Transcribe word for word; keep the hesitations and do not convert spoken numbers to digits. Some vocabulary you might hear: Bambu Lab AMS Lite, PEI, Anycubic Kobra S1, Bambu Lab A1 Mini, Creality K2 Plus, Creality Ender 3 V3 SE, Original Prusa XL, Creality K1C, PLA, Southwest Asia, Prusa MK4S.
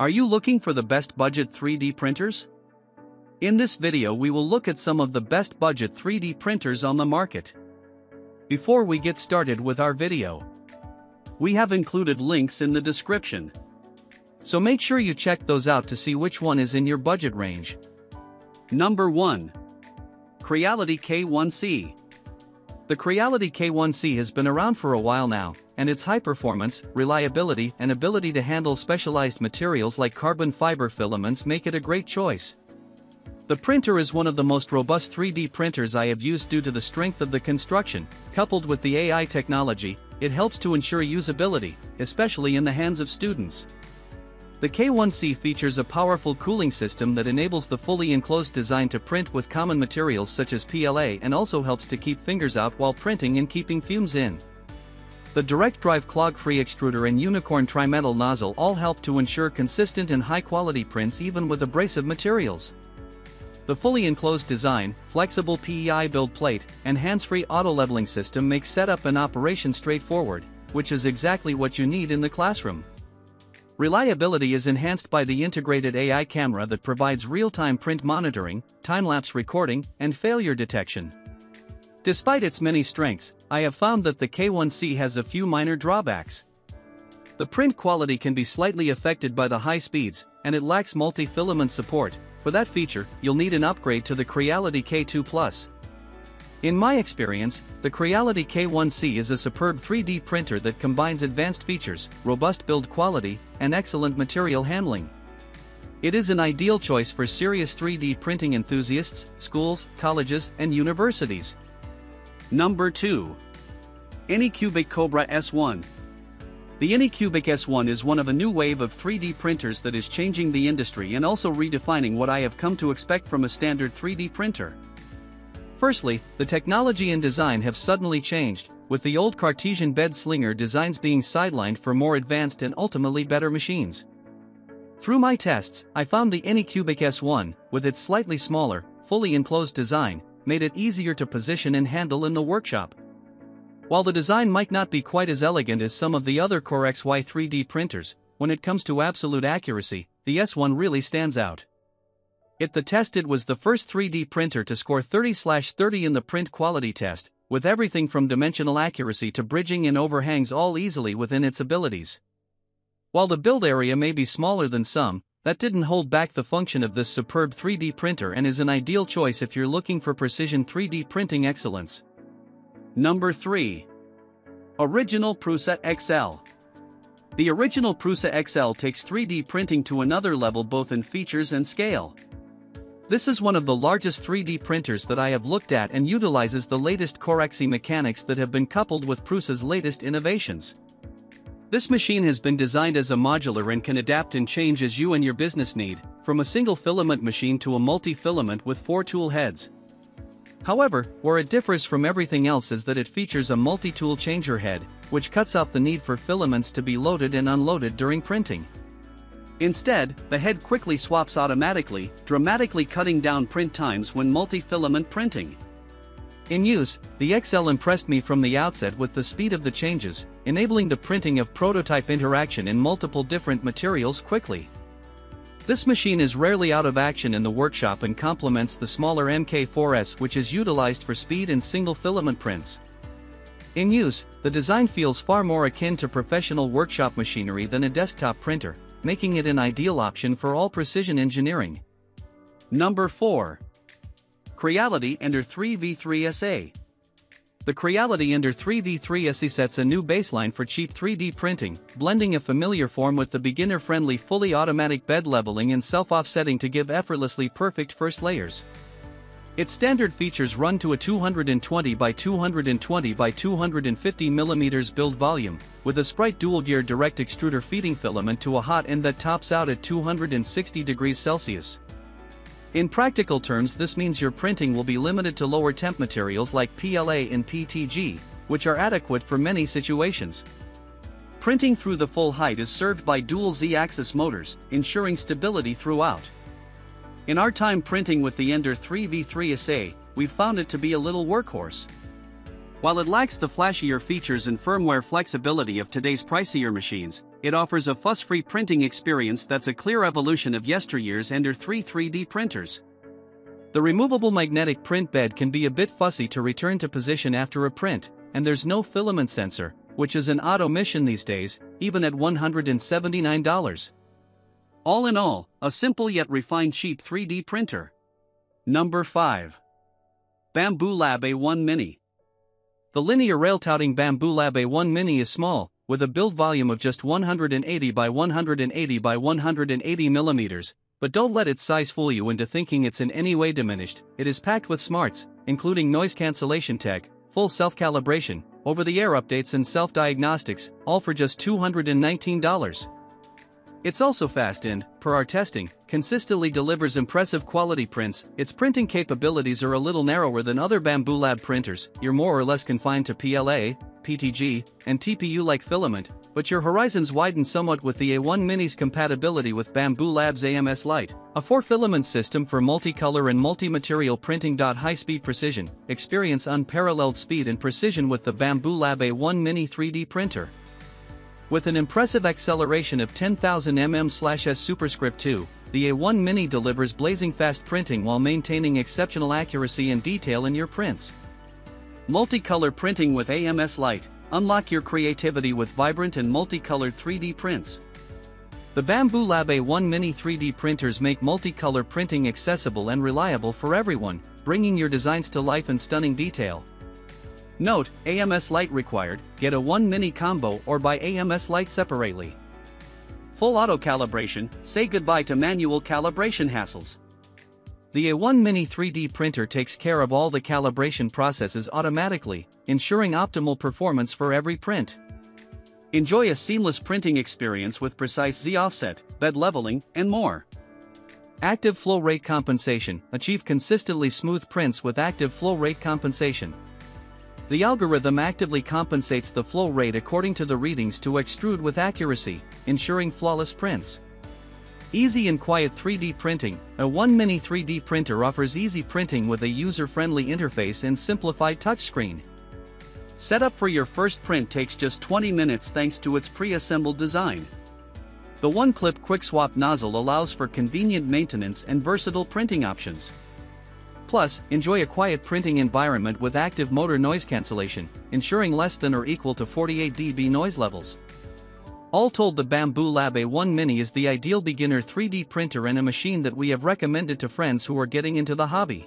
Are you looking for the best budget three D printers? In this video we will look at some of the best budget three D printers on the market. Before we get started with our video, we have included links in the description. So make sure you check those out to see which one is in your budget range. Number one. Creality K one C. The Creality K one C has been around for a while now, and its high performance, reliability, and ability to handle specialized materials like carbon fiber filaments make it a great choice. The printer is one of the most robust three D printers I have used due to the strength of the construction. Coupled with the A I technology, it helps to ensure usability, especially in the hands of students. The K one C features a powerful cooling system that enables the fully enclosed design to print with common materials such as P L A and also helps to keep fingers out while printing and keeping fumes in. The direct drive clog-free extruder and unicorn trimetal nozzle all help to ensure consistent and high-quality prints even with abrasive materials. The fully enclosed design, flexible P E I build plate, and hands-free auto-leveling system make setup and operation straightforward, which is exactly what you need in the classroom. Reliability is enhanced by the integrated A I camera that provides real-time print monitoring, time-lapse recording, and failure detection. Despite its many strengths, I have found that the K one C has a few minor drawbacks. The print quality can be slightly affected by the high speeds, and it lacks multi-filament support. For that feature, you'll need an upgrade to the Creality K two Plus. In my experience, the Creality K one C is a superb three D printer that combines advanced features, robust build quality, and excellent material handling. It is an ideal choice for serious three D printing enthusiasts, schools, colleges, and universities. Number two. Anycubic Kobra S one. The Anycubic S one is one of a new wave of three D printers that is changing the industry and also redefining what I have come to expect from a standard three D printer. Firstly, the technology and design have suddenly changed, with the old Cartesian bed slinger designs being sidelined for more advanced and ultimately better machines. Through my tests, I found the Anycubic S one, with its slightly smaller, fully enclosed design, made it easier to position and handle in the workshop. While the design might not be quite as elegant as some of the other Core X Y three D printers, when it comes to absolute accuracy, the S one really stands out. It the test it was the first three D printer to score thirty over thirty in the print quality test, with everything from dimensional accuracy to bridging and overhangs all easily within its abilities. While the build area may be smaller than some, that didn't hold back the function of this superb three D printer and is an ideal choice if you're looking for precision three D printing excellence. Number three. Original Prusa X L. The Original Prusa X L takes three D printing to another level both in features and scale. This is one of the largest three D printers that I have looked at and utilizes the latest Core X Y mechanics that have been coupled with Prusa's latest innovations. This machine has been designed as a modular and can adapt and change as you and your business need, from a single filament machine to a multi-filament with four tool heads. However, where it differs from everything else is that it features a multi-tool changer head, which cuts out the need for filaments to be loaded and unloaded during printing. Instead, the head quickly swaps automatically, dramatically cutting down print times when multi-filament printing. In use, the X L impressed me from the outset with the speed of the changes, enabling the printing of prototype interaction in multiple different materials quickly. This machine is rarely out of action in the workshop and complements the smaller M K four S, which is utilized for speed and single filament prints. In use, the design feels far more akin to professional workshop machinery than a desktop printer, making it an ideal option for all precision engineering. Number four. Creality Ender three V three S E. The Creality Ender three V three S E sets a new baseline for cheap three D printing, blending a familiar form with the beginner-friendly fully automatic bed leveling and self-offsetting to give effortlessly perfect first layers. Its standard features run to a two hundred twenty by two hundred twenty by two hundred fifty millimeter build volume, with a Sprite dual-gear direct extruder feeding filament to a hot end that tops out at two hundred sixty degrees Celsius. In practical terms, this means your printing will be limited to lower temp materials like P L A and P T G, which are adequate for many situations. Printing through the full height is served by dual Z axis motors, ensuring stability throughout. In our time printing with the Ender three V three S A, we've found it to be a little workhorse. While it lacks the flashier features and firmware flexibility of today's pricier machines, it offers a fuss-free printing experience that's a clear evolution of yesteryear's Ender three three D printers. The removable magnetic print bed can be a bit fussy to return to position after a print, and there's no filament sensor, which is an auto mission these days, even at one hundred seventy-nine dollars. All in all, a simple yet refined cheap three D printer. Number five. Bambu Lab A one Mini. The linear rail touting Bambu Lab A one Mini is small, with a build volume of just one hundred eighty by one hundred eighty by one hundred eighty millimeters, but don't let its size fool you into thinking it's in any way diminished. It is packed with smarts, including noise cancellation tech, full self-calibration, over-the-air updates and self-diagnostics, all for just two hundred nineteen dollars. It's also fast and, per our testing, consistently delivers impressive quality prints. Its printing capabilities are a little narrower than other Bambu Lab printers. You're more or less confined to P L A, P T G, and T P U-like filament, but your horizons widen somewhat with the A one Mini's compatibility with Bambu Lab's A M S Lite, a four-filament system for multicolor and multi-material printing. High-speed precision, experience unparalleled speed and precision with the Bambu Lab A one Mini three D printer. With an impressive acceleration of ten thousand millimeters per second, the A one Mini delivers blazing fast printing while maintaining exceptional accuracy and detail in your prints. Multicolor printing with A M S Lite, unlock your creativity with vibrant and multicolored three D prints. The Bambu Lab A one Mini three D printers make multicolor printing accessible and reliable for everyone, bringing your designs to life in stunning detail. Note, A M S Lite required, get A one Mini combo or buy A M S Lite separately. Full auto calibration, say goodbye to manual calibration hassles. The A one Mini three D printer takes care of all the calibration processes automatically, ensuring optimal performance for every print. Enjoy a seamless printing experience with precise Z-offset, bed leveling, and more. Active flow rate compensation, achieve consistently smooth prints with active flow rate compensation. The algorithm actively compensates the flow rate according to the readings to extrude with accuracy, ensuring flawless prints. Easy and quiet three D printing, A one Mini three D printer offers easy printing with a user-friendly interface and simplified touchscreen. Setup for your first print takes just twenty minutes thanks to its pre-assembled design. The one-clip quick-swap nozzle allows for convenient maintenance and versatile printing options. Plus, enjoy a quiet printing environment with active motor noise cancellation, ensuring less than or equal to forty-eight decibel noise levels. All told, the Bambu Lab A one Mini is the ideal beginner three D printer and a machine that we have recommended to friends who are getting into the hobby.